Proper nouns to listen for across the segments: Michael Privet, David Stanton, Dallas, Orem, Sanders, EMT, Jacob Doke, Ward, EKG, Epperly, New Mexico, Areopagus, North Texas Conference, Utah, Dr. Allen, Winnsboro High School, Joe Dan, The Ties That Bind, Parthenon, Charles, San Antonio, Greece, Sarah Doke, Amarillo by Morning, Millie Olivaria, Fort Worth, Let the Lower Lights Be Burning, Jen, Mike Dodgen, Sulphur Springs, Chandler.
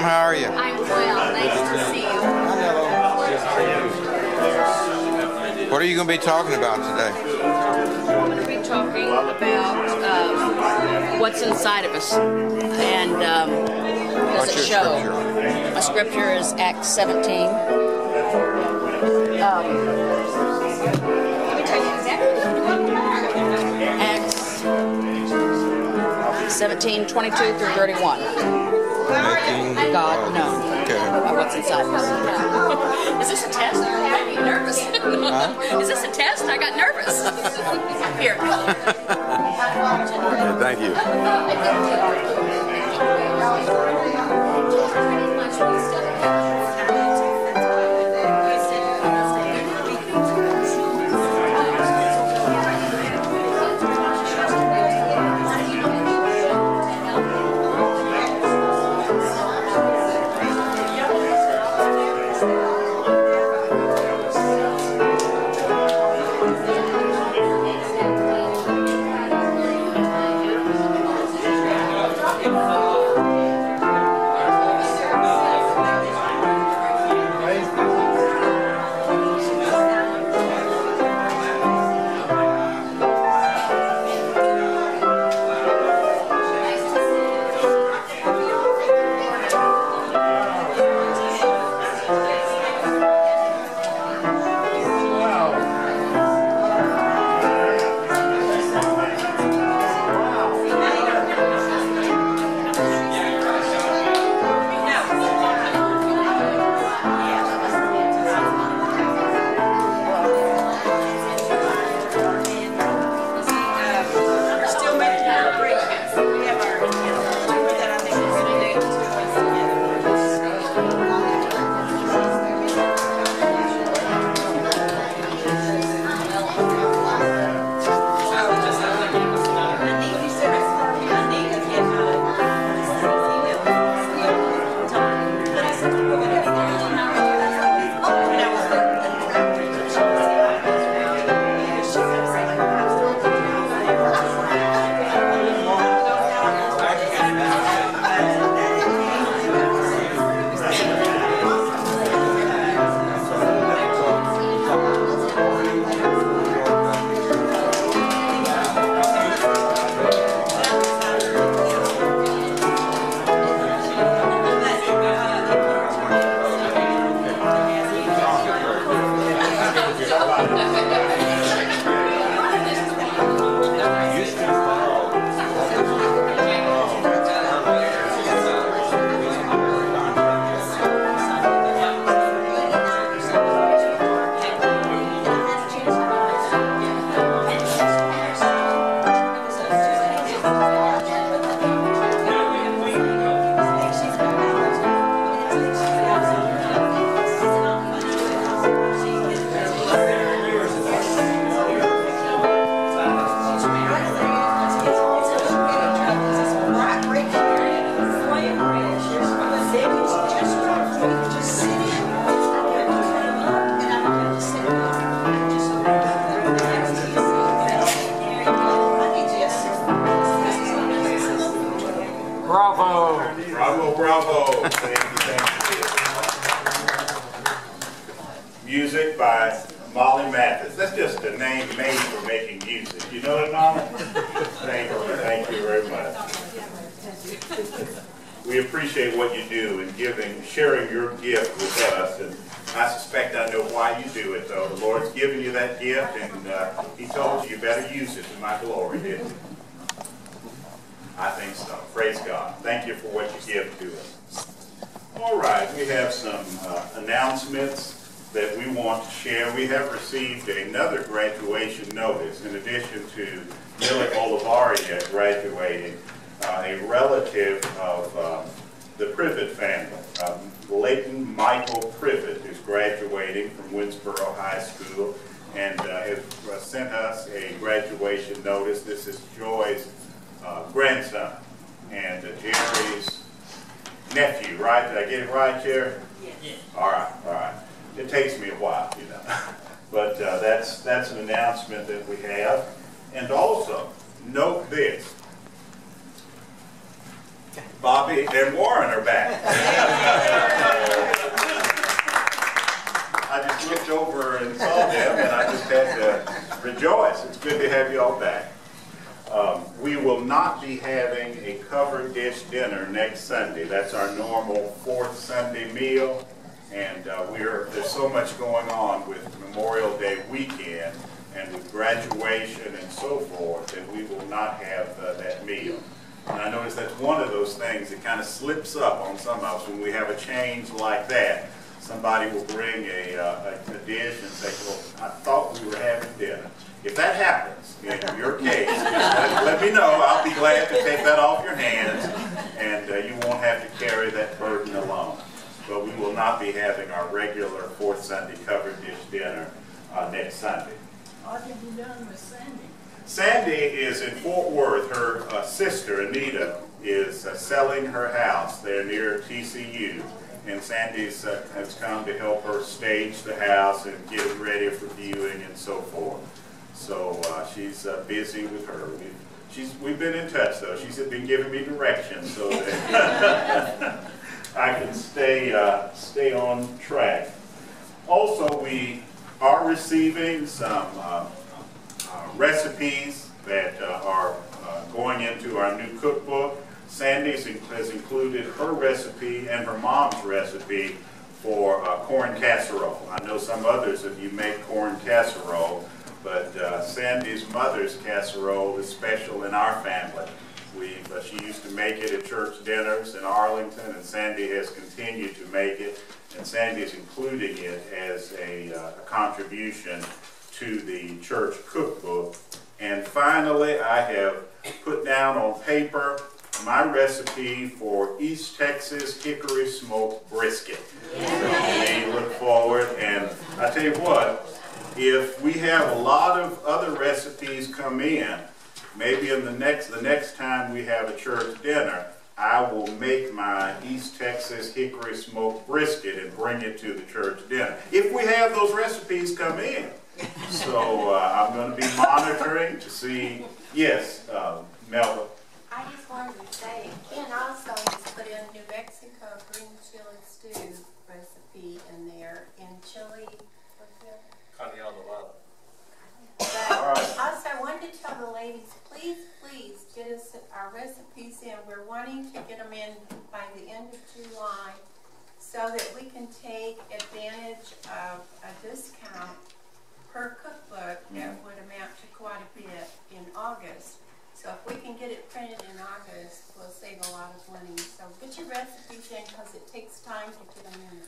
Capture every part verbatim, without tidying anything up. Dom, how are you? I'm well. Nice to see you. Hello. What are you going to be talking about today? I'm going to be talking about um, what's inside of us and um, does what's it show. Scripture? My scripture is Acts seventeen. Um, Acts seventeen, twenty-two through thirty-one. God knows okay. what's inside us. Is this a test? I got nervous. Huh? Is this a test? I got nervous. Here. Okay, thank you. Music by Molly Mathis. That's just a name made for making music. You know that, Molly? Thank you. Thank you very much. We appreciate what you do and giving, sharing your gift with us. And I suspect I know why you do it, though. The Lord's given you that gift, and uh, He told you you better use it to my glory, didn't He? I think so. Praise God. Thank you for what you give to us. All right, we have some uh, announcements that we want to share. We have received another graduation notice. In addition to Millie Olivaria graduating, uh, a relative of um, the Privet family, um, Leighton Michael Privet, is graduating from Winnsboro High School and uh, has sent us a graduation notice. This is Joy's uh, grandson and uh, Jerry's nephew, right? Did I get it right, Jerry? Yes. All right, all right. It takes me a while, you know, but uh, that's that's an announcement that we have. And also, note this. Bobby and Warren are back. I just looked over and saw them, and I just had to rejoice. It's good to have you all back. Um, we will not be having a covered dish dinner next Sunday. That's our normal fourth Sunday meal, and uh, we're there's so much going on with Memorial Day weekend and with graduation and so forth that we will not have uh, that meal. And I notice that's one of those things that kind of slips up on some of us when we have a change like that. Somebody will bring a, uh, a, a dish and say, well, I thought we were having dinner. If that happens, in your case, just let, let me know. I'll be glad to take that off your hands, and uh, you won't have to carry that burden alone. But we will not be having our regular fourth Sunday covered dish dinner uh, next Sunday. What have you done with Sandy? Sandy is in Fort Worth. Her uh, sister, Anita, is uh, selling her house there near T C U. And Sandy's uh, has come to help her stage the house and get it ready for viewing and so forth. So uh, she's uh, busy with her. We've, she's, we've been in touch, though. She's been giving me directions so that I can stay, uh, stay on track. Also, we are receiving some uh, uh, recipes that uh, are uh, going into our new cookbook. Sandy has included her recipe and her mom's recipe for uh, corn casserole. I know some others of you make corn casserole, but uh, Sandy's mother's casserole is special in our family. We, uh, she used to make it at church dinners in Arlington, and Sandy has continued to make it, and Sandy is including it as a, uh, a contribution to the church cookbook. And finally, I have put down on paper my recipe for East Texas hickory smoked brisket. Yeah. So we look forward, and I tell you what, if we have a lot of other recipes come in, maybe in the next the next time we have a church dinner, I will make my East Texas hickory smoked brisket and bring it to the church dinner. If we have those recipes come in. So uh, I'm going to be monitoring to see. Yes, uh, Melba. I just wanted to say, Ken also has put in New Mexico green chili stew recipe in there, and chili, what's that? Caneloada. All right. Also, I wanted to tell the ladies, please, please get us our recipes in. We're wanting to get them in by the end of July so that we can take advantage of a discount per cookbook that would amount to quite a bit in August. So if we can get it printed in August, we'll save a lot of money. So get your recipes in because it takes time to get them in.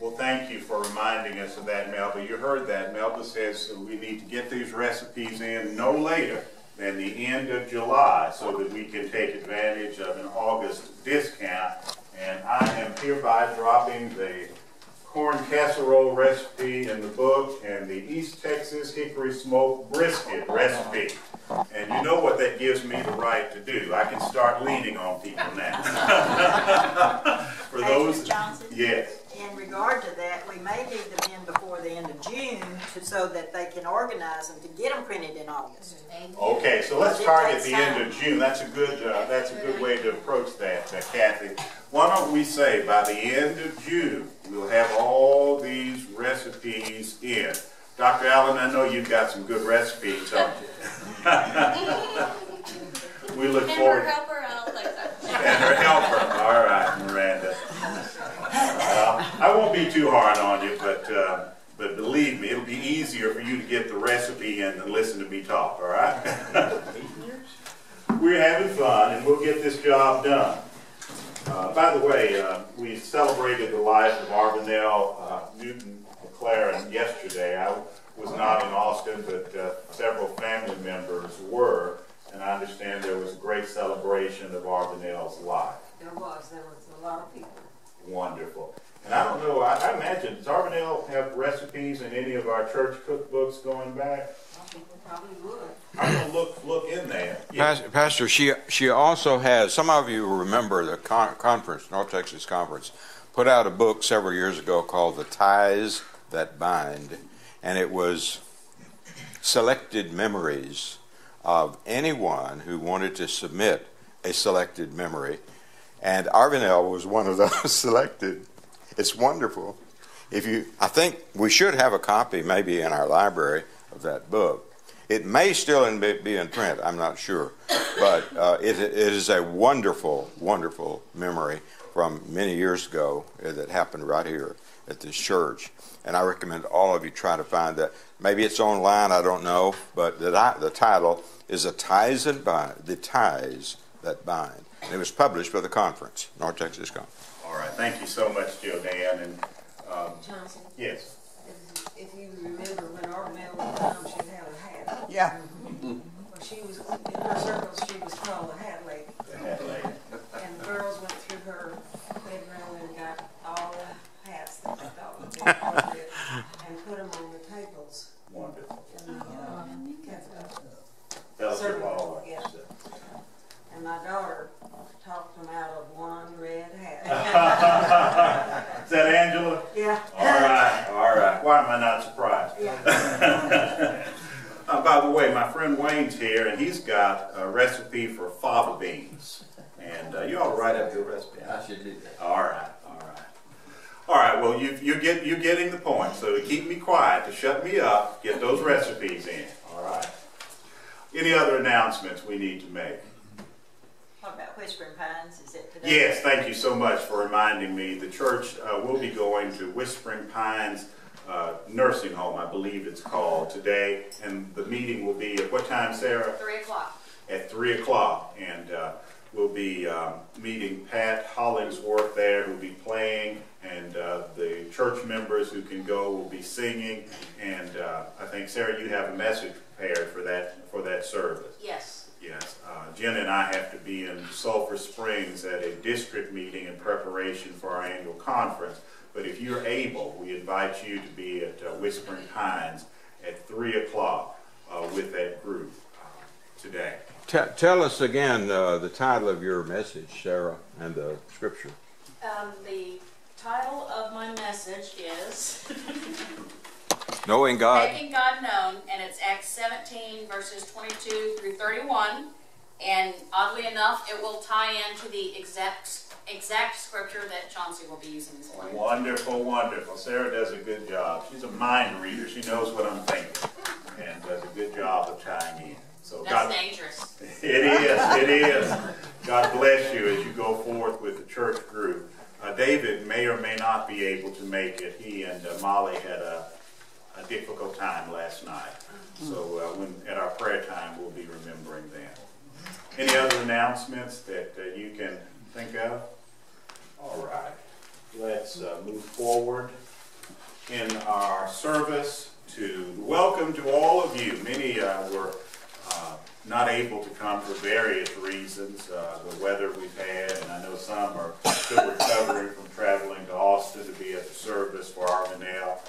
Well, thank you for reminding us of that, Melba. You heard that. Melba says we need to get these recipes in no later than the end of July so that we can take advantage of an August discount. And I am hereby dropping the corn casserole recipe in the book and the East Texas hickory smoked brisket recipe. And you know what that gives me the right to do. I can start leaning on people now. For those, Johnson, yes. In regard to that, we may need them in before the end of June so that they can organize them to get them printed in August. Okay, so let's target the end of June. That's a good, uh, that's a good way to approach that, uh, Kathy. Why don't we say by the end of June, we'll have all these recipes in. Doctor Allen, I know you've got some good recipes, haven't you? We look and forward. And her helper, I don't think so. And her helper. All right, Miranda. Uh, I won't be too hard on you, but uh, but believe me, it'll be easier for you to get the recipe in than listen to me talk. All right? We're having fun, and we'll get this job done. Uh, by the way, uh, we celebrated the life of Arvonell uh, Newton McLaren yesterday. I was not in Austin, but uh, several family members were, and I understand there was a great celebration of Arvonell's life. There was. There was a lot of people. Wonderful. And I don't know, I, I imagine, does Arvonell have recipes in any of our church cookbooks going back? I think we probably would. I'm going to look, look in there. Yeah. Pastor, she, she also has, some of you remember the con conference, North Texas Conference, put out a book several years ago called The Ties That Bind, and it was selected memories of anyone who wanted to submit a selected memory. And Arvonell was one of those selected. It's wonderful. If you, I think we should have a copy maybe in our library of that book. It may still in, be in print, I'm not sure. But uh, it, it is a wonderful, wonderful memory from many years ago that happened right here at this church. And I recommend all of you try to find that. Maybe it's online, I don't know. But the, the title is The Ties That Bind, The Ties That Bind. And it was published by the conference, North Texas Conference. All right, thank you so much, Joe Dan. And, um, Johnson? Yes. If, if you remember when Arvonell was young, she had a hat. Yeah. Mm-hmm. Well, she was, in her circles, she was called the hat lady. The hat lady. And the girls went through her bedroom and got all the hats that they thought they appropriate and put them on the tables. Wonderful. And, uh, that was your wall. Yeah. And my daughter talked them out of one red hat. Is that Angela? Yeah. All right, all right. Why am I not surprised? Yeah. uh, by the way, my friend Wayne's here, and he's got a recipe for fava beans. And uh, you all write up your recipe. I should do that. All right, all right. All right, well, you, you get, you're getting the point. So to keep me quiet, to shut me up, get those recipes in. All right. Any other announcements we need to make? What about Whispering Pines? Is it today? Yes, thank you so much for reminding me. The church uh, will be going to Whispering Pines uh, Nursing Home, I believe it's called, today. And the meeting will be at what time, Sarah? three o'clock. At three o'clock. And uh, we'll be um, meeting Pat Hollingsworth there, who will be playing. And uh, the church members who can go will be singing. And uh, I think, Sarah, you have a message prepared for that, for that service. Yes. Yes, uh, Jen and I have to be in Sulphur Springs at a district meeting in preparation for our annual conference. But if you're able, we invite you to be at uh, Whispering Pines at three o'clock uh, with that group uh, today. T tell us again uh, the title of your message, Sarah, and the scripture. Um, the title of my message is... Knowing God. Making God known, and it's Acts seventeen, verses twenty-two through thirty-one. And oddly enough, it will tie into the exact exact scripture that Chauncey will be using this morning. Wonderful, wonderful. Sarah does a good job. She's a mind reader. She knows what I'm thinking and does a good job of tying in. So That's God, dangerous. It is, it is. God bless you as you go forth with the church group. Uh, David may or may not be able to make it. He and uh, Molly had a... a difficult time last night. So uh, when at our prayer time, we'll be remembering them. Any other announcements that uh, you can think of? All right. Let's uh, move forward in our service to welcome to all of you. Many uh, were uh, not able to come for various reasons, uh, the weather we've had, and I know some are still recovering from traveling to Austin to be at the service for Arvonell.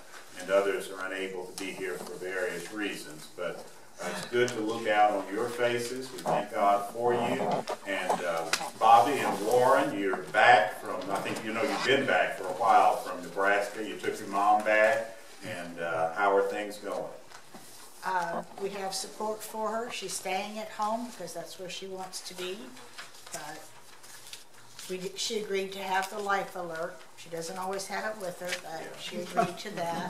And others are unable to be here for various reasons. But uh, it's good to look out on your faces. We thank God for you. And uh, Bobby and Lauren, you're back from, I think you know you've been back for a while from Nebraska. You took your mom back. And uh, how are things going? Uh, we have support for her. She's staying at home because that's where she wants to be. But we, she agreed to have the life alert. She doesn't always have it with her, but yeah. She agreed to that.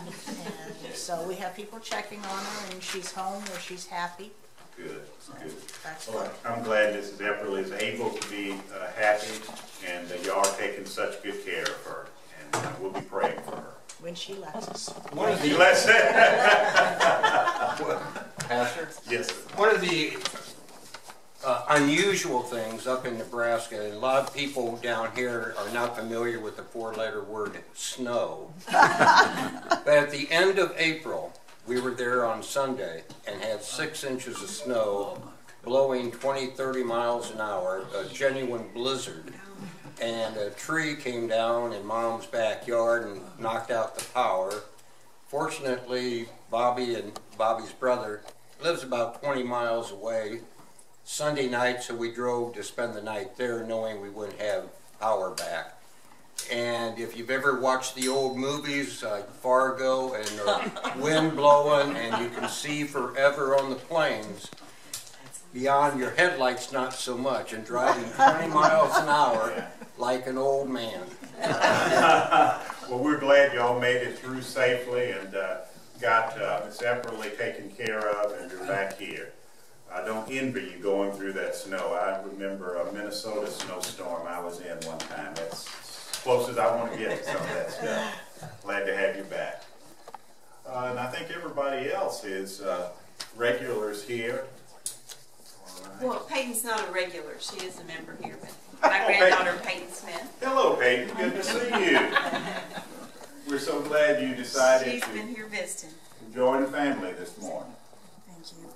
And so we have people checking on her, and she's home where she's happy. Good, so good. That's well, good. I'm glad Missus Epperly is able to be uh, happy, and that uh, y'all are taking such good care of her. And uh, we'll be praying for her. When she lets us. When she lets us. Pastor? Yes, sir. One of the Uh, unusual things up in Nebraska, and a lot of people down here are not familiar with the four-letter word snow. But at the end of April, we were there on Sunday and had six inches of snow blowing twenty, thirty miles an hour, a genuine blizzard. And a tree came down in Mom's backyard and knocked out the power. Fortunately, Bobby and Bobby's brother lives about twenty miles away. Sunday night, so we drove to spend the night there knowing we wouldn't have power back. And if you've ever watched the old movies like Fargo and the wind blowing and you can see forever on the plains, beyond your headlights not so much, and driving twenty miles an hour like an old man. Well, we're glad y'all made it through safely and uh, got uh, Miss Epperly taken care of, and you're back here. I don't envy you going through that snow. I remember a Minnesota snowstorm I was in one time. That's as close as I want to get to some of that stuff. Glad to have you back. Uh, and I think everybody else is uh, regulars here. Right. Well, Peyton's not a regular. She is a member here, but my oh, granddaughter Peyton. Peyton Smith. Hello, Peyton. Good to see you. We're so glad you decided She's to been here visiting. Join the family this morning. Thank you.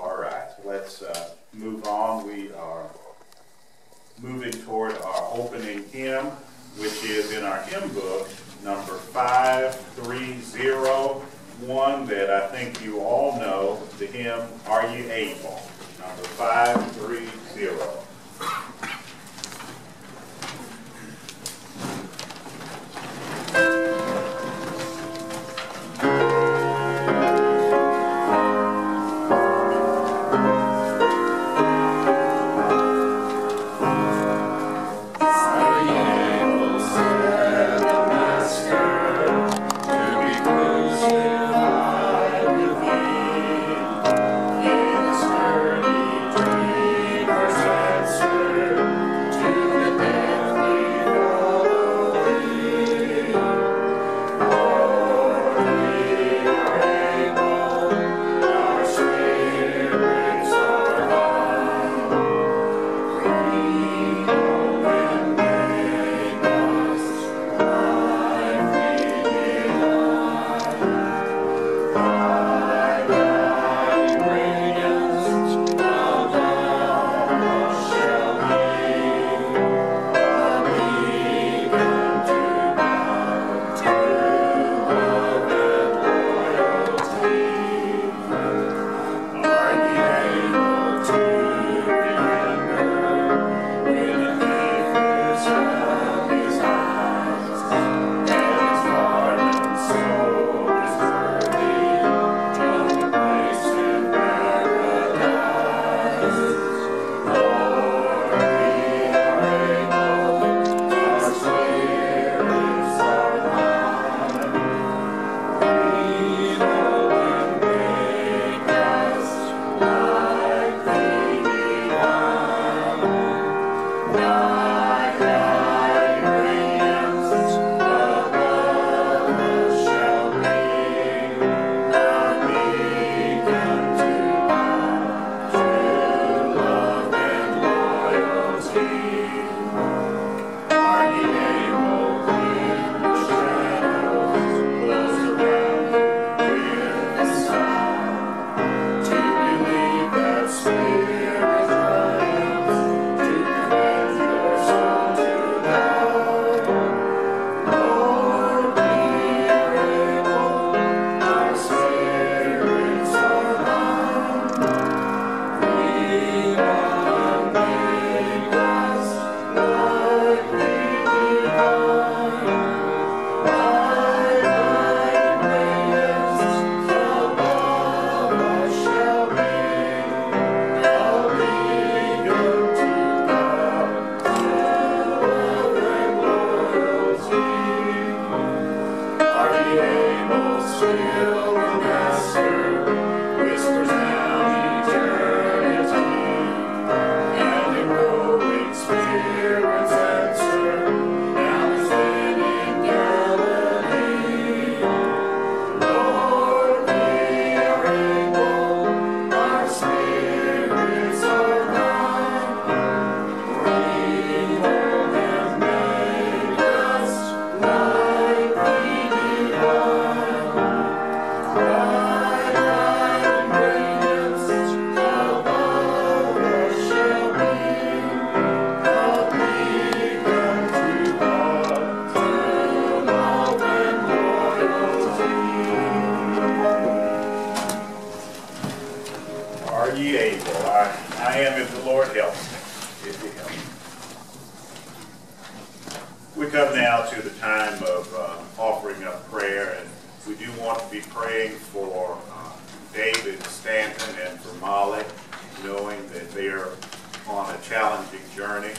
All right, let's uh, move on. We are moving toward our opening hymn, which is in our hymn book, number five three zero one, that I think you all know, the hymn, Are You Able? Number five three zero. Journey.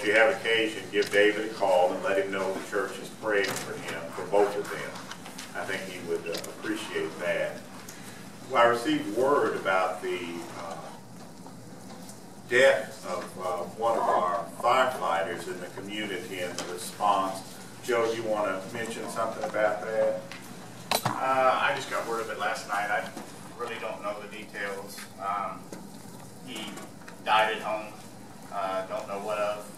if you have occasion, give David a call and let him know the church is praying for him, for both of them. I think he would uh, appreciate that. Well, I received word about the uh, death of uh, one of our firefighters in the community and the response. Joe, do you want to mention something about that? Uh, I just got word of it last night. I really don't know the details. Um, he died at home. Uh, don't know what of.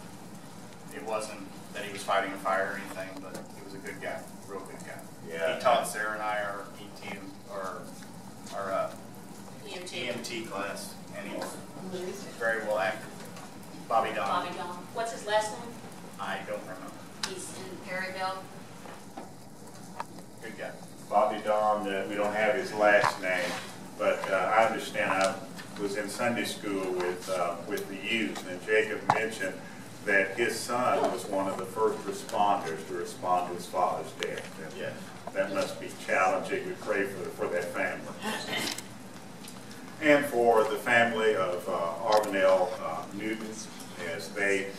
It wasn't that he was fighting a fire or anything, but he was a good guy, real good guy. Yeah. He taught Sarah and I our E T or our uh, E M T class, and he was very well acted. Bobby Dom. Bobby Dom. What's his last name? I don't remember. He's in Areopagus. Good guy. Bobby Dom. Uh, we don't have his last name, but uh, I understand. I was in Sunday school with uh, with the youth, and Jacob mentioned that his son was one of the first responders to respond to his father's death. And yes, that must be challenging. We pray for, for that family. And for the family of uh, Arvonell uh, Newton, as they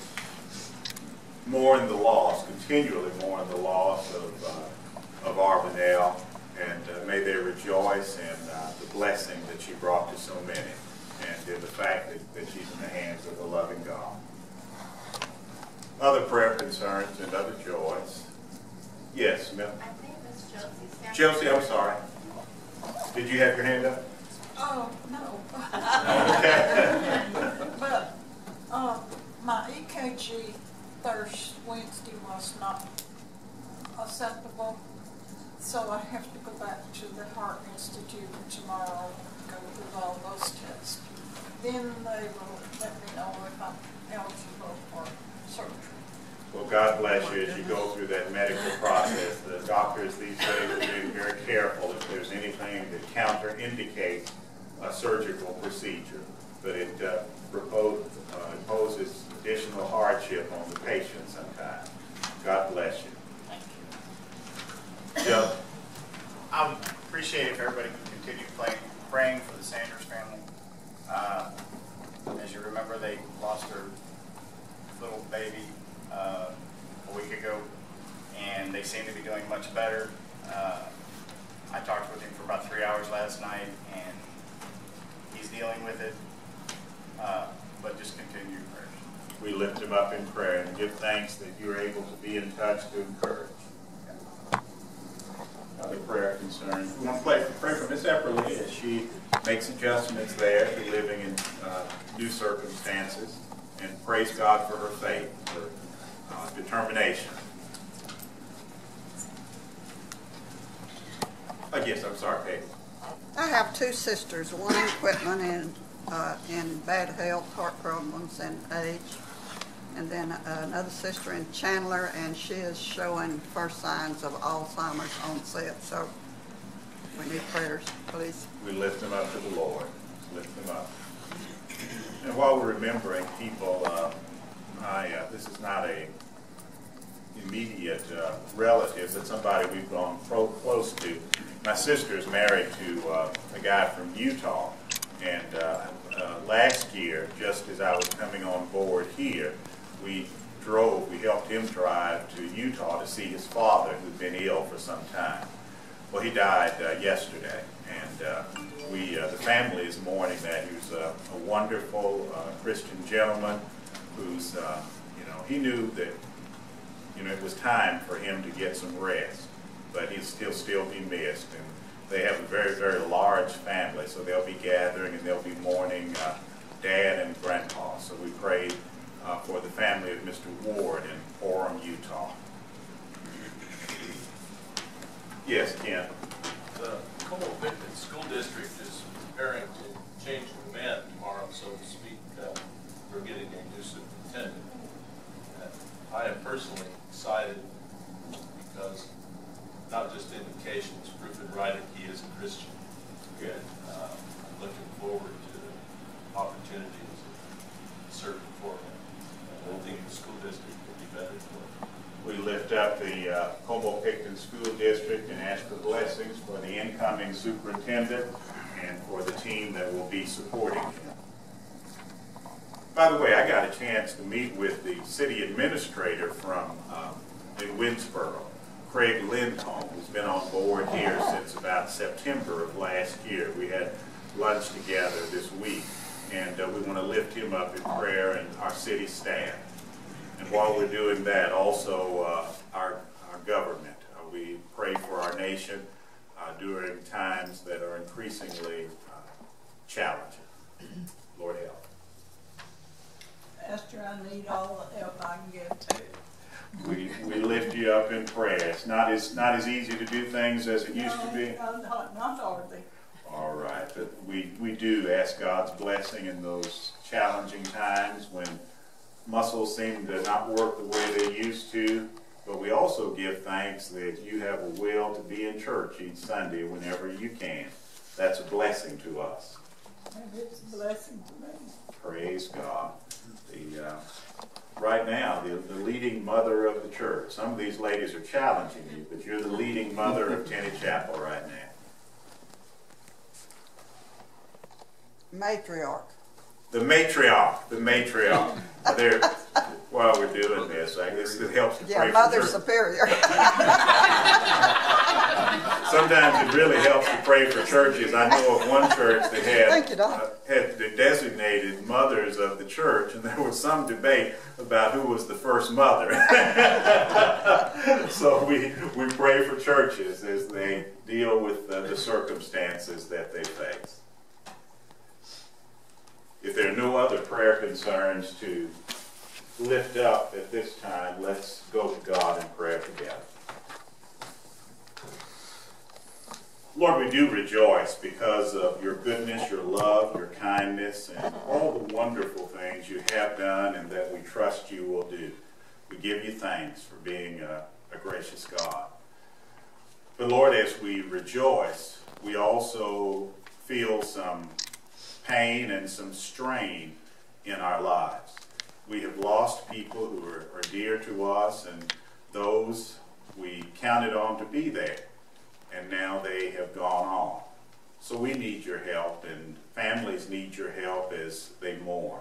mourn the loss, continually mourn the loss of, uh, of Arvonell, and uh, may they rejoice in uh, the blessing that she brought to so many, and in the fact that, that she's in the hands of the loving God. Other prayer concerns and other joys. Yes, Mel. I think that's Chelsea. Chelsea, I'm sorry. Did you have your hand up? Oh, no. Okay. But uh, my E K G Thursday, Wednesday was not acceptable, so I have to go back to the Heart Institute tomorrow and go through all those tests. Then they will let me know if I'm eligible for surgery. Well, God bless you as you go through that medical process. The doctors these days are being very careful if there's anything that counterindicates a surgical procedure, but it uh, repose, uh, imposes additional hardship on the patient sometimes. God bless you. Thank you. Joe? I would appreciate if everybody could continue playing, praying for the Sanders family. Uh, as you remember, they lost their little baby uh, a week ago, and they seem to be doing much better. Uh, I talked with him for about three hours last night, and he's dealing with it, uh, but just continue prayers. We lift him up in prayer and give thanks that you're able to be in touch to encourage. Other prayer concerns. We want to pray, pray for Miss Epperly as she makes adjustments there to living in uh, new circumstances. And praise God for her faith, for uh, determination. Oh, yes, I'm sorry, Peyton. I have two sisters, one in Quitman and uh, in bad health, heart problems, and age. And then uh, another sister in Chandler, and she is showing first signs of Alzheimer's onset. So we need prayers, please. We lift them up to the Lord. Lift them up. And while we're remembering people, uh, I, uh, this is not a immediate uh, relative, but somebody we've gone pro close to. My sister is married to uh, a guy from Utah, and uh, uh, last year, just as I was coming on board here, we drove, we helped him drive to Utah to see his father, who'd been ill for some time. Well, he died uh, yesterday, and uh, we, uh, the family is mourning that. He was uh, a wonderful uh, Christian gentleman who's, uh, you know, he knew that, you know, it was time for him to get some rest, but he'll still, still be missed. And they have a very, very large family, so they'll be gathering and they'll be mourning uh, Dad and Grandpa. So we pray uh, for the family of Mister Ward in Orem, Utah. Yes, Ken. The Cole Victon School District is preparing to change the men tomorrow, so to speak. Uh, we're getting a new superintendent. Uh, I am personally excited because not just indications, proof and writing, he is a Christian. Good. And, uh, I'm looking forward to the opportunities of serving for him. I think the school district will be better for him. We lift up the uh, Como-Picton School District and ask for blessings for the incoming superintendent and for the team that will be supporting him. By the way, I got a chance to meet with the city administrator from um, in Winnsboro, Craig Lindholm, who's been on board here since about September of last year. We had lunch together this week, and uh, we want to lift him up in prayer and our city staff. And while we're doing that, also uh, our, our government. Uh, we pray for our nation uh, during times that are increasingly uh, challenging. Lord help. Pastor, I need all the help I can get to. We, we lift you up in prayer. It's not as, not as easy to do things as it no, used to be. No, not, not hardly. All right. But we, we do ask God's blessing in those challenging times when muscles seem to not work the way they used to. But we also give thanks that you have a will to be in church each Sunday whenever you can. That's a blessing to us. It's a blessing to me. Praise God. The, uh, right now, the, the leading mother of the church. Some of these ladies are challenging you, but you're the leading mother of Kenny Chapel right now. Matriarch. The matriarch. The matriarch. They're, while we're doing this, I guess it helps to yeah, pray Mother for superior. Sometimes it really helps to pray for churches. I know of one church that had, you, uh, had the designated mothers of the church, and there was some debate about who was the first mother. So we, we pray for churches as they deal with uh, the circumstances that they face. If there are no other prayer concerns to lift up at this time, let's go to God in prayer together. Lord, we do rejoice because of your goodness, your love, your kindness, and all the wonderful things you have done and that we trust you will do. We give you thanks for being a, a gracious God. But Lord, as we rejoice, we also feel some pain and some strain in our lives. We have lost people who are, are dear to us and those we counted on to be there, and now they have gone on. So we need your help, and families need your help as they mourn.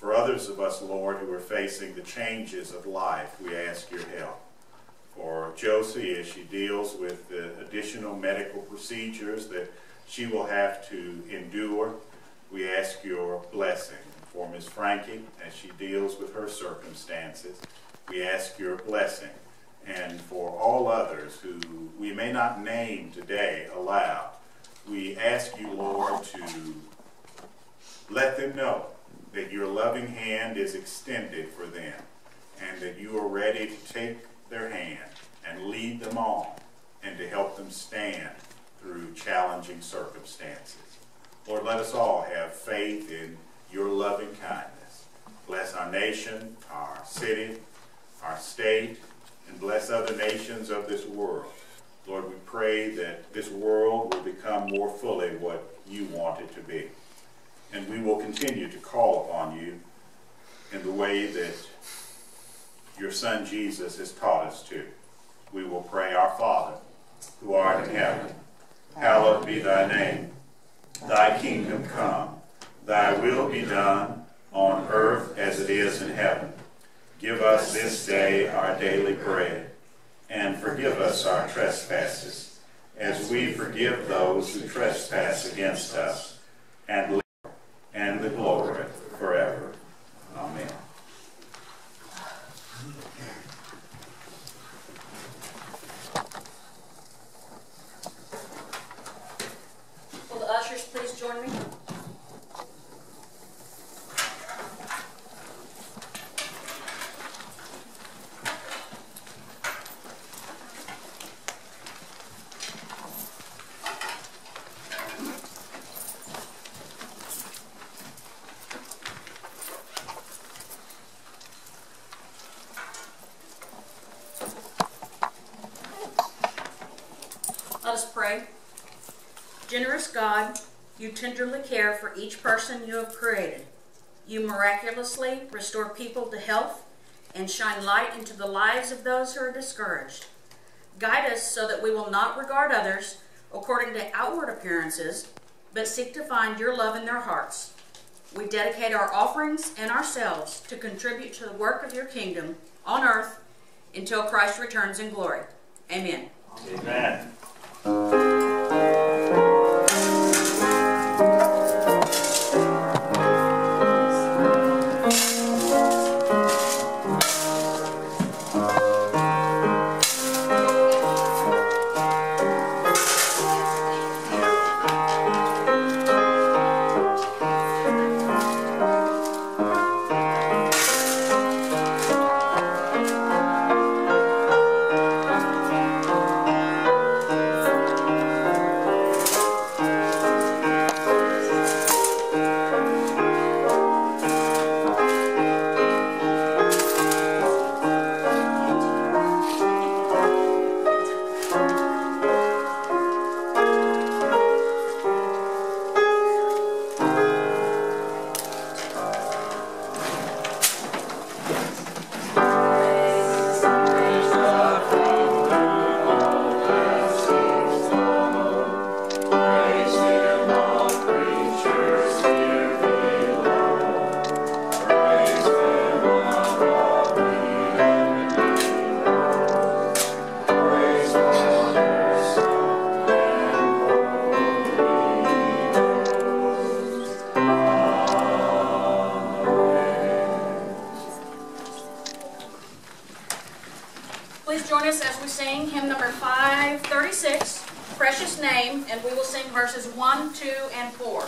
For others of us, Lord, who are facing the changes of life, we ask your help. For Josie, as she deals with the additional medical procedures that she will have to endure, we ask your blessing. For Miss Frankie, as she deals with her circumstances, we ask your blessing. And for all others who we may not name today aloud, we ask you, Lord, to let them know that your loving hand is extended for them and that you are ready to take their hand and lead them on and to help them stand through challenging circumstances. Lord, let us all have faith in your loving kindness. Bless our nation, our city, our state, and bless other nations of this world. Lord, we pray that this world will become more fully what you want it to be. And we will continue to call upon you in the way that your Son Jesus has taught us to. We will pray, our Father, who art in heaven, hallowed be thy name. Thy kingdom come, thy will be done, on earth as it is in heaven. Give us this day our daily bread, and forgive us our trespasses, as we forgive those who trespass against us, and live and the glory forever. Amen. Will the ushers please join me? God, you tenderly care for each person you have created. You miraculously restore people to health and shine light into the lives of those who are discouraged. Guide us so that we will not regard others according to outward appearances, but seek to find your love in their hearts. We dedicate our offerings and ourselves to contribute to the work of your kingdom on earth until Christ returns in glory. Amen. Amen. Amen. Verses one, two, and four.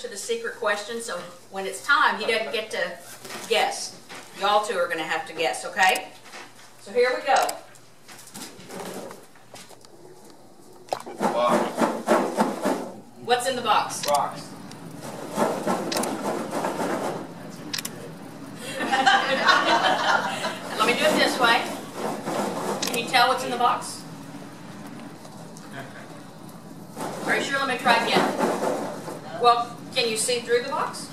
To the secret question, so when it's time, he doesn't get to guess. Y'all two are going to have to guess, okay? So here we go. Box. What's in the box? Rocks. Let me do it this way. Can you tell what's in the box? Are you sure? Let me try again. Well, can you see through the box?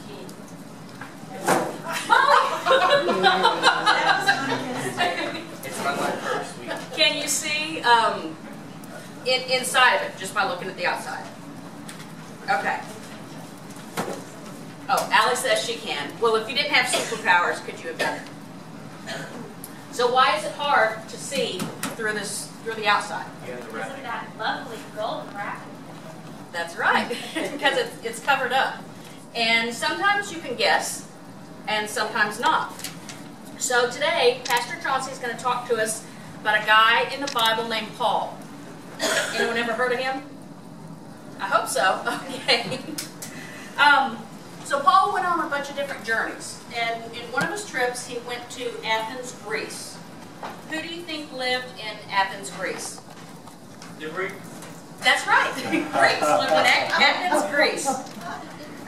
Can you see um, in, inside of it just by looking at the outside? Okay. Oh, Allie says she can. Well, if you didn't have superpowers, could you have done it? So why is it hard to see through this, through the outside? Because of that lovely golden wrapping. That's right, because it's, it's covered up. And sometimes you can guess, and sometimes not. So today, Pastor Chauncey is going to talk to us about a guy in the Bible named Paul. Anyone ever heard of him? I hope so. Okay. um, so Paul went on a bunch of different journeys, and in one of his trips, he went to Athens, Greece. Who do you think lived in Athens, Greece? The Greeks. That's right. Greeks lived in Athens, Greece.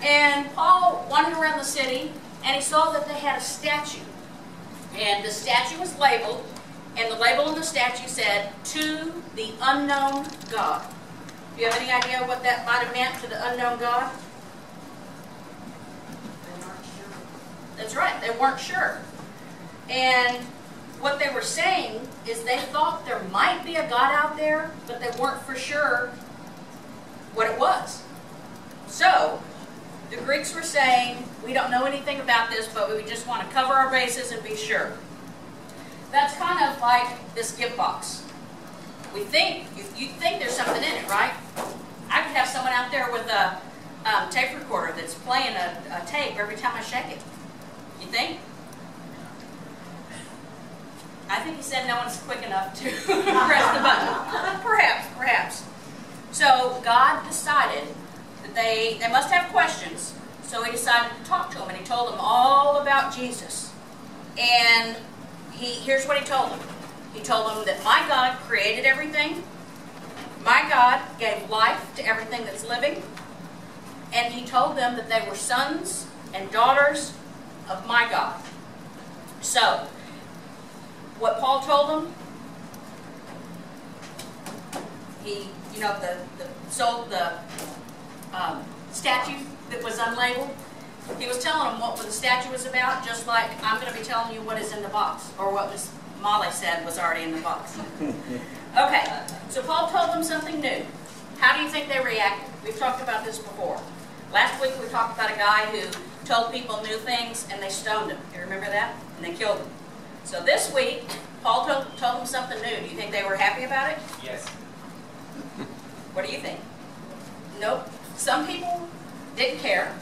And Paul wandered around the city, and he saw that they had a statue. And the statue was labeled, and the label on the statue said, "To the Unknown God." Do you have any idea what that might have meant, to the unknown God? They weren't sure. That's right, they weren't sure. And what they were saying is they thought there might be a God out there, but they weren't for sure what it was. So the Greeks were saying, we don't know anything about this, but we just want to cover our bases and be sure. That's kind of like this gift box. We think, you, you think there's something in it, right? I could have someone out there with a um, tape recorder that's playing a, a tape every time I shake it. You think? I think he said no one's quick enough to press the button. Perhaps, perhaps. So God decided that they, they must have questions. So he decided to talk to them, and he told them all about Jesus. And he, here's what he told them. He told them that my God created everything. My God gave life to everything that's living. And he told them that they were sons and daughters of my God. So what Paul told them, he, you know, the, the sold the um, statue that was unlabeled. He was telling them what the statue was about, just like I'm going to be telling you what is in the box, or what was Molly said was already in the box. Okay, so Paul told them something new. How do you think they reacted? We've talked about this before. Last week we talked about a guy who told people new things and they stoned him. You remember that? And they killed him. So this week, Paul told, told them something new. Do you think they were happy about it? Yes. What do you think? Nope. Some people didn't care.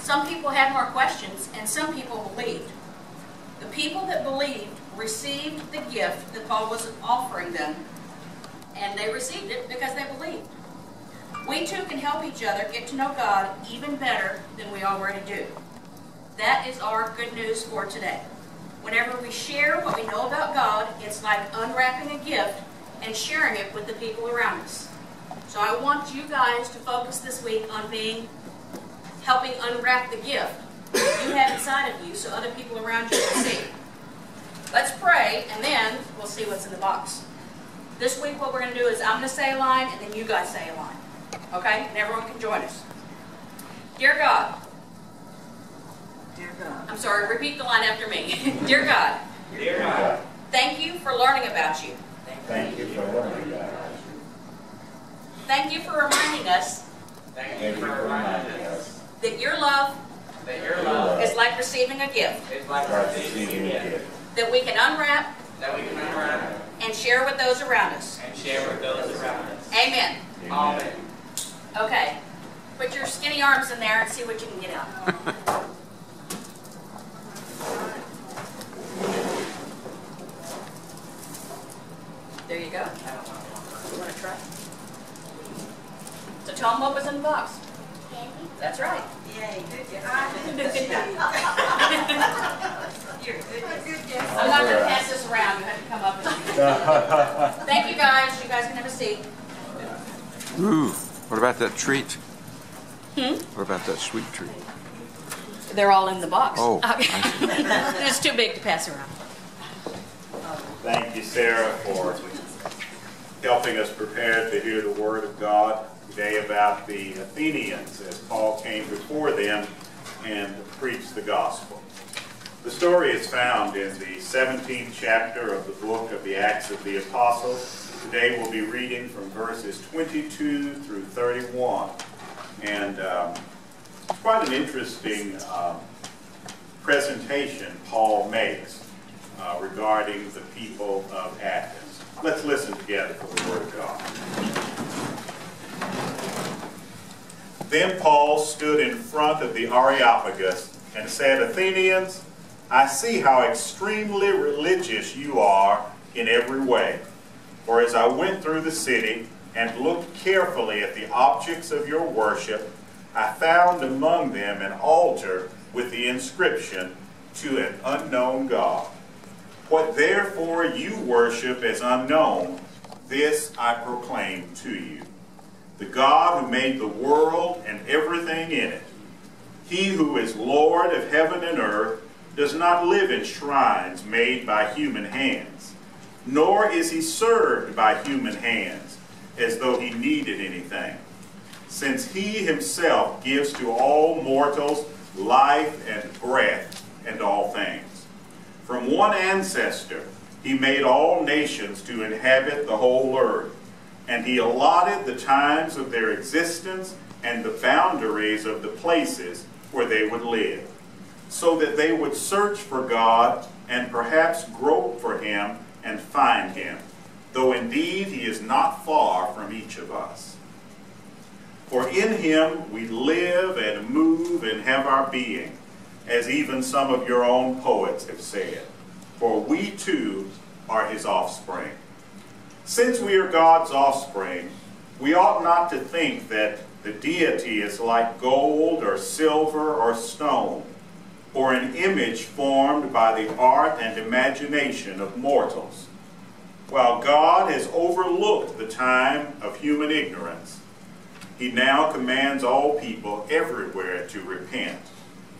Some people had more questions, and some people believed. The people that believed received the gift that Paul was offering them, and they received it because they believed. We too can help each other get to know God even better than we already do. That is our good news for today. Whenever we share what we know about God, it's like unwrapping a gift and sharing it with the people around us. So I want you guys to focus this week on being, helping unwrap the gift that you have inside of you so other people around you can see. Let's pray, and then we'll see what's in the box. This week what we're going to do is I'm going to say a line, and then you guys say a line. Okay? And everyone can join us. Dear God. Dear God. I'm sorry, repeat the line after me. Dear God. Dear God. Thank you for learning about you. Thank you for learning about you. Thank you for reminding us. Thank you for reminding us. That your love, that your love is like receiving a gift. It's like receiving a gift. That we can unwrap, that we can unwrap, and share with those around us. And share with those around us. Amen. Amen. Okay. Put your skinny arms in there and see what you can get out. There you go. You want to try? So tell them what was in the box. Candy. That's right. Yay. Good job. You're good. I'm not going to pass this around. You have to come up and thank you guys. You guys can have a seat. Ooh, what about that treat? Hmm? What about that sweet treat? They're all in the box. Oh, okay. It's too big to pass around. Thank you, Sarah, for helping us prepare to hear the Word of God today about the Athenians as Paul came before them and preached the gospel. The story is found in the seventeenth chapter of the book of the Acts of the Apostles. Today we'll be reading from verses twenty-two through thirty-one. And um, quite an interesting um, presentation Paul makes uh, regarding the people of Athens. Let's listen together for the Word of God. Then Paul stood in front of the Areopagus and said, Athenians, I see how extremely religious you are in every way. For as I went through the city and looked carefully at the objects of your worship, I found among them an altar with the inscription, To an Unknown God. What therefore you worship as unknown, this I proclaim to you. The God who made the world and everything in it, He who is Lord of heaven and earth, does not live in shrines made by human hands, nor is He served by human hands as though He needed anything. Since He Himself gives to all mortals life and breath and all things. From one ancestor He made all nations to inhabit the whole earth, and He allotted the times of their existence and the boundaries of the places where they would live, so that they would search for God and perhaps grope for Him and find Him, though indeed He is not far from each of us. For in Him we live and move and have our being, as even some of your own poets have said, for we too are His offspring. Since we are God's offspring, we ought not to think that the deity is like gold or silver or stone, or an image formed by the art and imagination of mortals, while God has overlooked the time of human ignorance. He now commands all people everywhere to repent,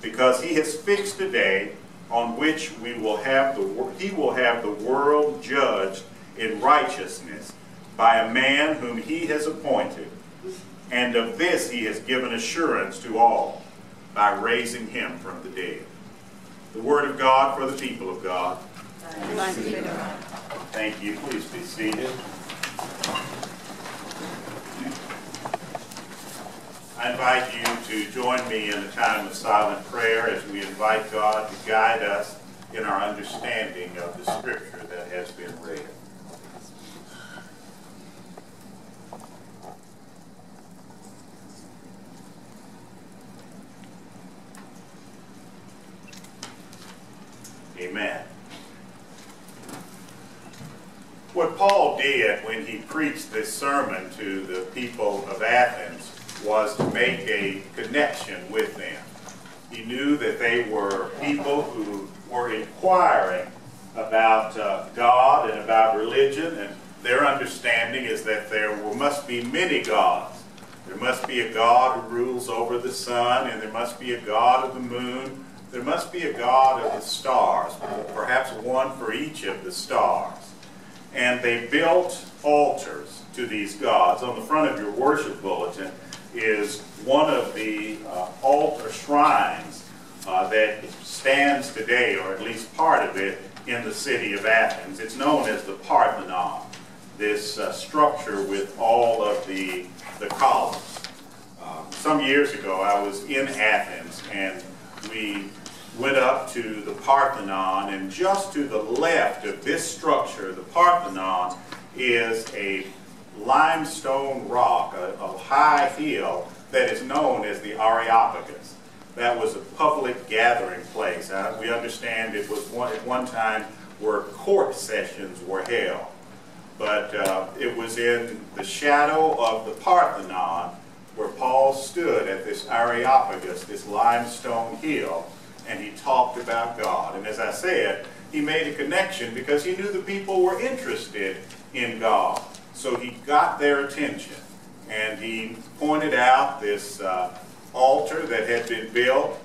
because He has fixed a day on which we will have the, He will have the world judged in righteousness by a man whom He has appointed, and of this He has given assurance to all by raising Him from the dead. The Word of God for the people of God. Thank you. Please be seated. I invite you to join me in a time of silent prayer as we invite God to guide us in our understanding of the Scripture that has been read. Amen. What Paul did when he preached this sermon to the people of Athens was to make a connection with them. He knew that they were people who were inquiring about uh, God and about religion, and their understanding is that there must be many gods. There must be a God who rules over the sun, and there must be a God of the moon. There must be a God of the stars, perhaps one for each of the stars. And they built altars to these gods. On the front of your worship bulletin is one of the uh, altar shrines uh, that stands today, or at least part of it, in the city of Athens. It's known as the Parthenon, this uh, structure with all of the, the columns. Uh, some years ago, I was in Athens, and we went up to the Parthenon, and just to the left of this structure, the Parthenon, is a limestone rock, a, a high hill that is known as the Areopagus. That was a public gathering place. Uh, we understand it was one, at one time where court sessions were held, but uh, it was in the shadow of the Parthenon where Paul stood at this Areopagus, this limestone hill, and he talked about God. And as I said, he made a connection because he knew the people were interested in God. So he got their attention, and he pointed out this uh, altar that had been built,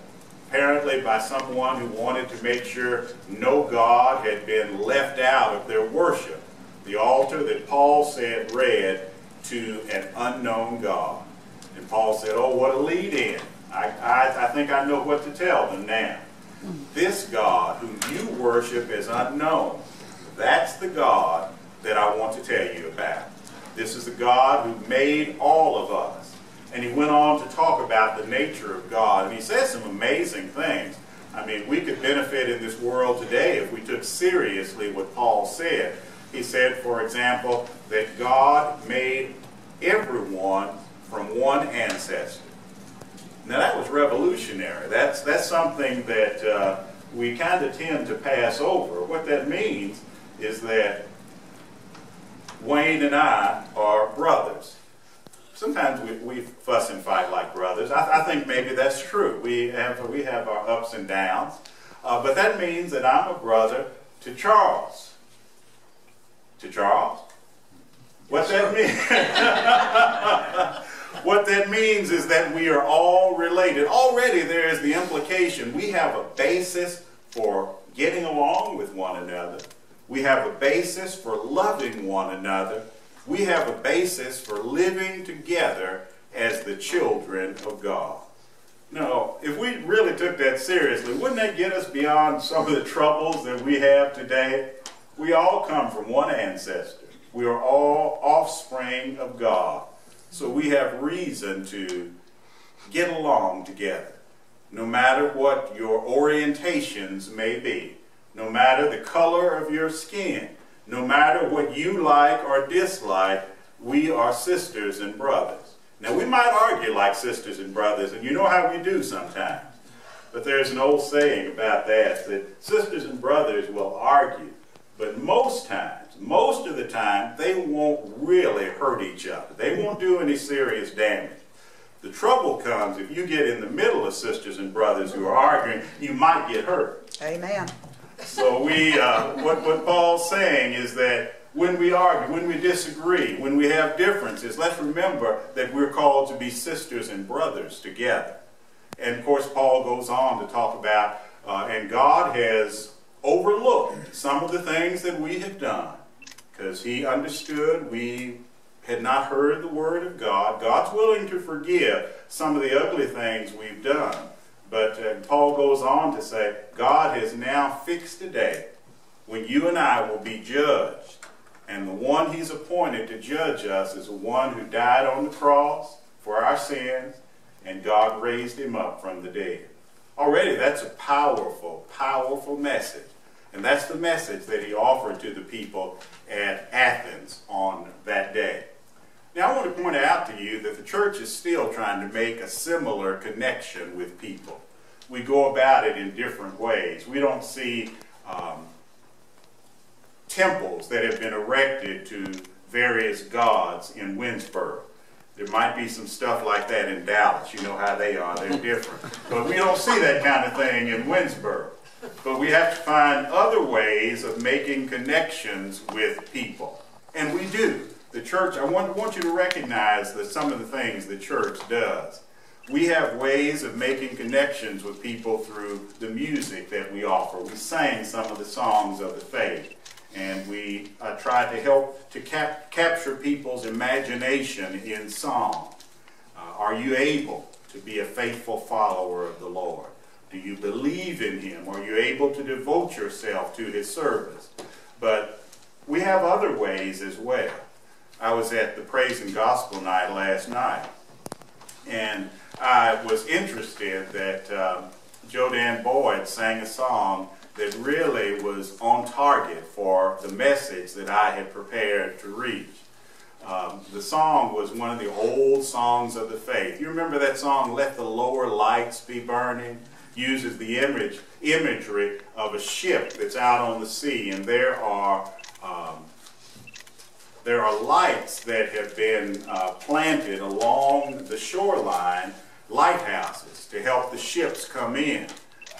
apparently by someone who wanted to make sure no God had been left out of their worship. The altar that Paul said read, To an Unknown God. And Paul said, oh, what a lead-in. I, I, I think I know what to tell them now. This God whom you worship is unknown. That's the God that I want to tell you about. This is the God who made all of us, and he went on to talk about the nature of God, and he said some amazing things. I mean, we could benefit in this world today if we took seriously what Paul said. He said, for example, that God made everyone from one ancestor. Now that was revolutionary. That's, that's something that uh, we kind of tend to pass over. What that means is that Wayne and I are brothers. Sometimes we, we fuss and fight like brothers. I, I think maybe that's true. We have, we have our ups and downs. Uh, but that means that I'm a brother to Charles. To Charles? What that means? What that means is that we are all related. Already there is the implication we have a basis for getting along with one another. We have a basis for loving one another. We have a basis for living together as the children of God. Now, if we really took that seriously, wouldn't that get us beyond some of the troubles that we have today? We all come from one ancestor. We are all offspring of God. So we have reason to get along together. No matter what your orientations may be, no matter the color of your skin, no matter what you like or dislike, we are sisters and brothers. Now, we might argue like sisters and brothers, and you know how we do sometimes. But there's an old saying about that, that sisters and brothers will argue. But most times, most of the time, they won't really hurt each other. They won't do any serious damage. The trouble comes if you get in the middle of sisters and brothers who are arguing, you might get hurt. Amen. So we, uh, what, what Paul's saying is that when we argue, when we disagree, when we have differences, let's remember that we're called to be sisters and brothers together. And of course, Paul goes on to talk about, uh, and God has overlooked some of the things that we have done, because he understood we had not heard the word of God. God's willing to forgive some of the ugly things we've done. But uh, Paul goes on to say, God has now fixed a day when you and I will be judged. And the one he's appointed to judge us is the one who died on the cross for our sins, and God raised him up from the dead. Already that's a powerful, powerful message. And that's the message that he offered to the people at Athens on that day. Now, I want to point out to you that the church is still trying to make a similar connection with people. We go about it in different ways. We don't see um, temples that have been erected to various gods in Winnsboro. There might be some stuff like that in Dallas. You know how they are. They're different. But we don't see that kind of thing in Winnsboro. But we have to find other ways of making connections with people. And we do. The church, I want, want you to recognize that some of the things the church does. We have ways of making connections with people through the music that we offer. We sang some of the songs of the faith. And we uh, try to help to cap capture people's imagination in song. Uh, are you able to be a faithful follower of the Lord? Do you believe in him? Are you able to devote yourself to his service? But we have other ways as well. I was at the Praise and Gospel night last night, and I was interested that um, Joe Dan Boyd sang a song that really was on target for the message that I had prepared to reach. Um, the song was one of the old songs of the faith. You remember that song, Let the Lower Lights Be Burning? Uses the image, imagery of a ship that's out on the sea, and there are, um, there are lights that have been uh, planted along the shoreline, lighthouses, to help the ships come in.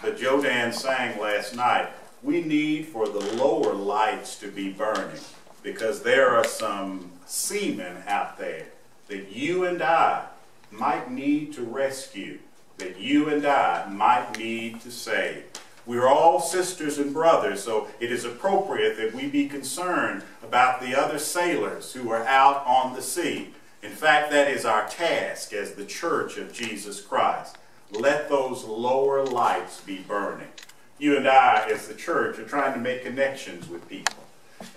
But Joe Dan sang last night, we need for the lower lights to be burning, because there are some seamen out there that you and I might need to rescue, that you and I might need to save. We're all sisters and brothers, so it is appropriate that we be concerned about the other sailors who are out on the sea. In fact, that is our task as the Church of Jesus Christ. Let those lower lights be burning. You and I, as the church, are trying to make connections with people.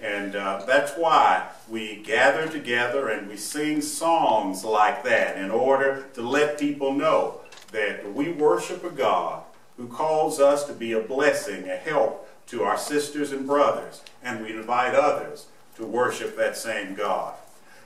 And uh, that's why we gather together and we sing songs like that in order to let people know that we worship a God who calls us to be a blessing, a help to our sisters and brothers, and we invite others to worship that same God.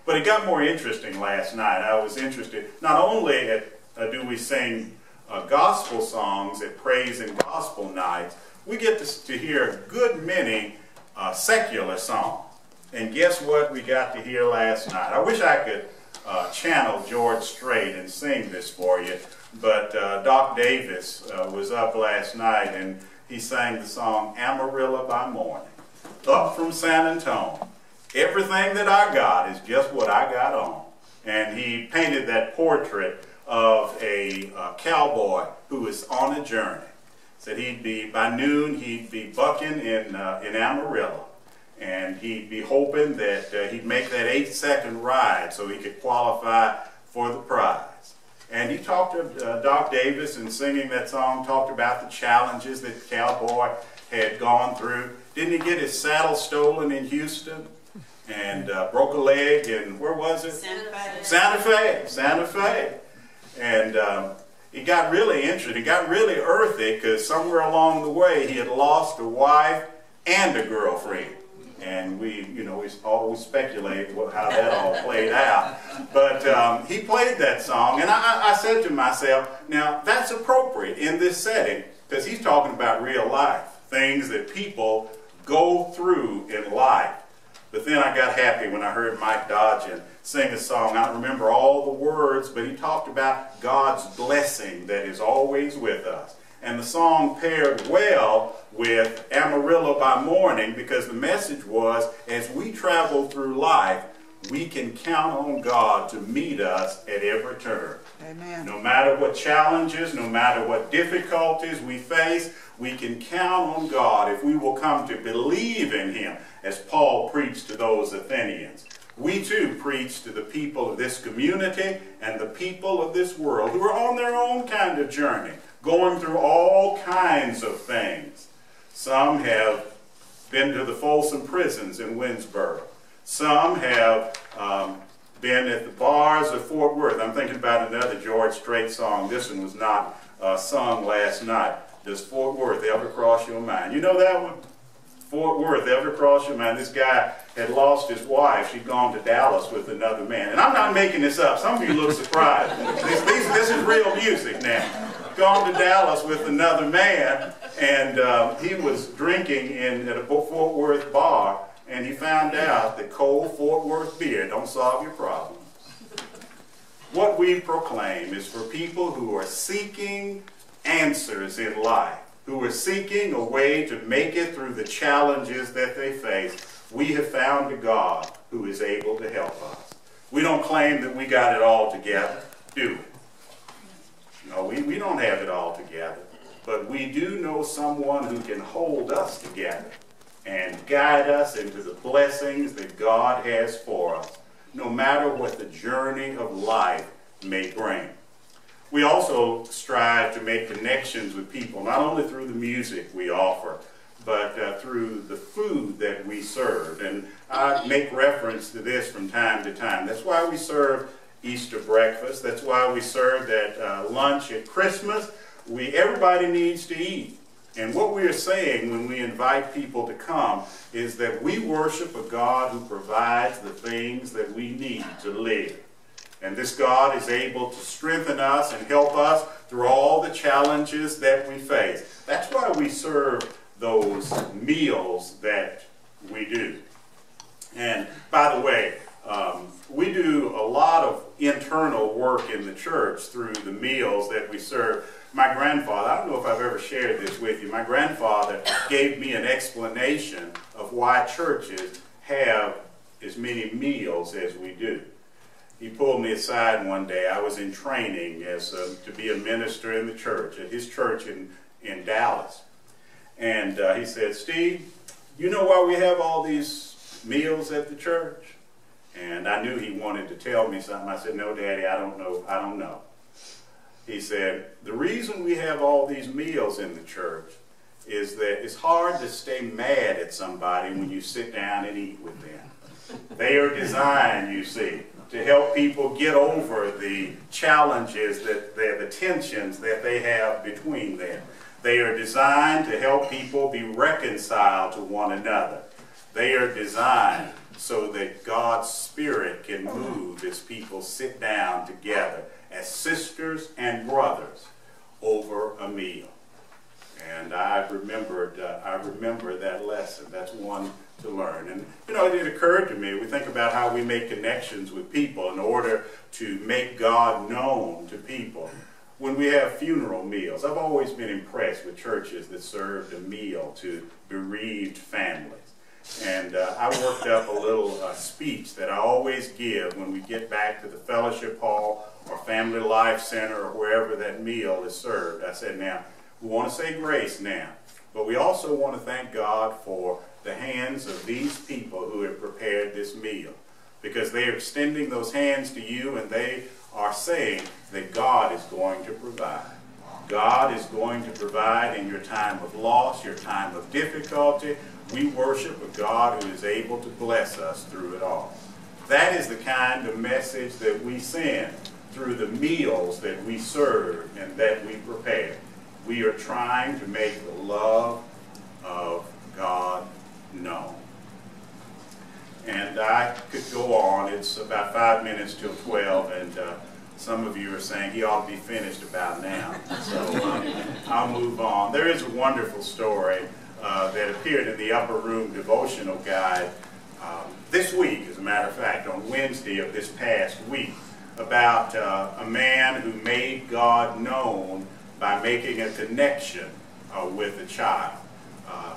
But it got more interesting last night. I was interested, not only at, uh, do we sing uh, gospel songs at praise and gospel nights, we get to, to hear a good many uh, secular songs. And guess what we got to hear last night? I wish I could uh, channel George Strait and sing this for you, but uh, Doc Davis uh, was up last night and he sang the song Amarillo by Morning, up from San Antonio. Everything that I got is just what I got on. And he painted that portrait of a uh, cowboy who was on a journey. Said he'd be, by noon, he'd be bucking in, uh, in Amarillo. And he'd be hoping that uh, he'd make that eight-second ride so he could qualify for the prize. And he talked to uh, Doc Davis, and singing that song, talked about the challenges that the cowboy had gone through. Didn't he get his saddle stolen in Houston? And uh, broke a leg in, where was it? Santa Fe. Santa Fe, Santa Fe. And um, he got really interested. He got really earthy because somewhere along the way he had lost a wife and a girlfriend. And we, you know, we always speculate what, how that all played out. But um, he played that song, and I, I said to myself, now that's appropriate in this setting because he's talking about real life, things that people go through in life. But then I got happy when I heard Mike Dodgen sing a song. I don't remember all the words, but he talked about God's blessing that is always with us. And the song paired well with Amarillo by Morning because the message was, as we travel through life, we can count on God to meet us at every turn. Amen. No matter what challenges, no matter what difficulties we face, we can count on God if we will come to believe in Him, as Paul preached to those Athenians. We too preach to the people of this community and the people of this world who are on their own kind of journey, going through all kinds of things. Some have been to the Folsom prisons in Winnsboro. Some have um, been at the bars of Fort Worth. I'm thinking about another George Strait song. This one was not uh, sung last night. Does Fort Worth ever cross your mind? You know that one? Fort Worth ever cross your mind? This guy had lost his wife. She'd gone to Dallas with another man. And I'm not making this up. Some of you look surprised. this, this, this is real music now. Gone to Dallas with another man, and uh, he was drinking in, at a Fort Worth bar, and he found out that cold Fort Worth beer don't solve your problems. What we proclaim is for people who are seeking answers in life, who are seeking a way to make it through the challenges that they face. We have found a God who is able to help us. We don't claim that we got it all together, do we? No, we, we don't have it all together, but we do know someone who can hold us together and guide us into the blessings that God has for us, no matter what the journey of life may bring. We also strive to make connections with people, not only through the music we offer, but uh, through the food that we serve. And I make reference to this from time to time. That's why we serve Easter breakfast. That's why we serve that uh, lunch at Christmas. We, everybody needs to eat. And what we are saying when we invite people to come is that we worship a God who provides the things that we need to live. And this God is able to strengthen us and help us through all the challenges that we face. That's why we serve those meals that we do. And by the way, um, we do a lot of internal work in the church through the meals that we serve. My grandfather, I don't know if I've ever shared this with you, my grandfather gave me an explanation of why churches have as many meals as we do. He pulled me aside one day. I was in training as a, to be a minister in the church, at his church in, in Dallas. And uh, he said, Steve, you know why we have all these meals at the church? And I knew he wanted to tell me something. I said, no, Daddy, I don't know. I don't know. He said, the reason we have all these meals in the church is that it's hard to stay mad at somebody when you sit down and eat with them. They are designed, you see, to help people get over the challenges, that the tensions that they have between them. They are designed to help people be reconciled to one another. They are designed so that God's Spirit can move as people sit down together as sisters and brothers over a meal. And I remembered, uh, I remember that lesson. That's one to learn. And, you know, it, it occurred to me, we think about how we make connections with people in order to make God known to people. When we have funeral meals, I've always been impressed with churches that served a meal to bereaved families. And uh, I worked up a little uh, speech that I always give when we get back to the fellowship hall or Family Life Center or wherever that meal is served. I said, now, we want to say grace now, but we also want to thank God for the hands of these people who have prepared this meal, because they are extending those hands to you and they are saying that God is going to provide. God is going to provide in your time of loss, your time of difficulty. We worship a God who is able to bless us through it all. That is the kind of message that we send through the meals that we serve and that we prepare. We are trying to make the love of God known. And I could go on. It's about five minutes till twelve, and uh, some of you are saying he ought to be finished about now. So um, I'll move on. There is a wonderful story uh, that appeared in the Upper Room Devotional Guide um, this week, as a matter of fact, on Wednesday of this past week, about uh, a man who made God known by making a connection uh, with a child. Uh,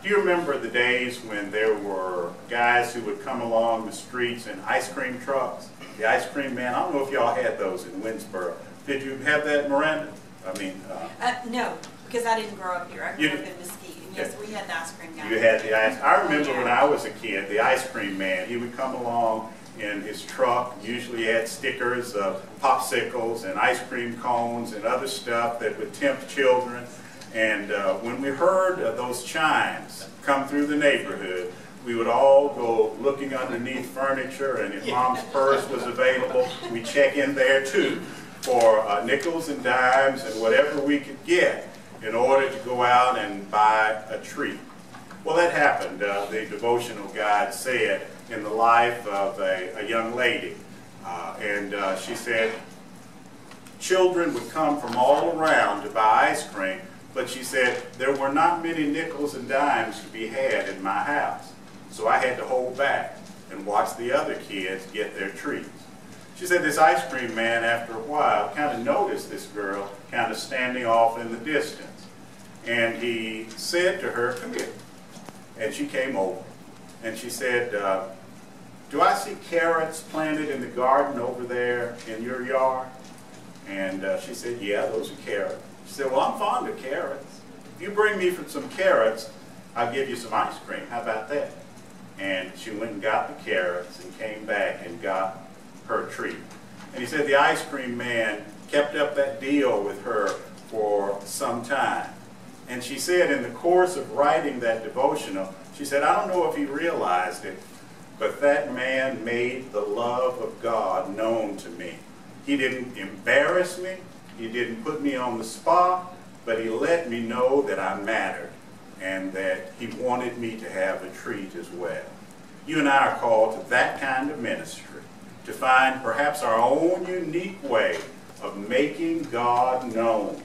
do you remember the days when there were guys who would come along the streets in ice cream trucks? The ice cream man, I don't know if y'all had those in Winnsboro. Did you have that, Miranda? I mean... Uh, uh, no, because I didn't grow up here. I grew up in Mesquite. And yes, we had the ice cream guy. You had the ice... I remember yeah. when I was a kid, the ice cream man, he would come along in his truck, usually had stickers of popsicles and ice cream cones and other stuff that would tempt children. And uh, when we heard uh, those chimes come through the neighborhood, we would all go looking underneath furniture, and if Mom's purse was available, we'd check in there too for uh, nickels and dimes and whatever we could get in order to go out and buy a treat. Well, that happened, uh, the devotional guide said, in the life of a, a young lady. Uh, and uh, she said, children would come from all around to buy ice cream, but she said, there were not many nickels and dimes to be had in my house, so I had to hold back and watch the other kids get their treats. She said this ice cream man, after a while, kind of noticed this girl kind of standing off in the distance. And he said to her, come here. And she came over. And she said, uh, do I see carrots planted in the garden over there in your yard? And uh, she said, yeah, those are carrots. She said, well, I'm fond of carrots. If you bring me some carrots, I'll give you some ice cream. How about that? And she went and got the carrots and came back and got her treat. And he said the ice cream man kept up that deal with her for some time. And she said in the course of writing that devotional, she said, I don't know if he realized it, but that man made the love of God known to me. He didn't embarrass me. He didn't put me on the spot, but he let me know that I mattered and that he wanted me to have a treat as well. You and I are called to that kind of ministry, to find perhaps our own unique way of making God known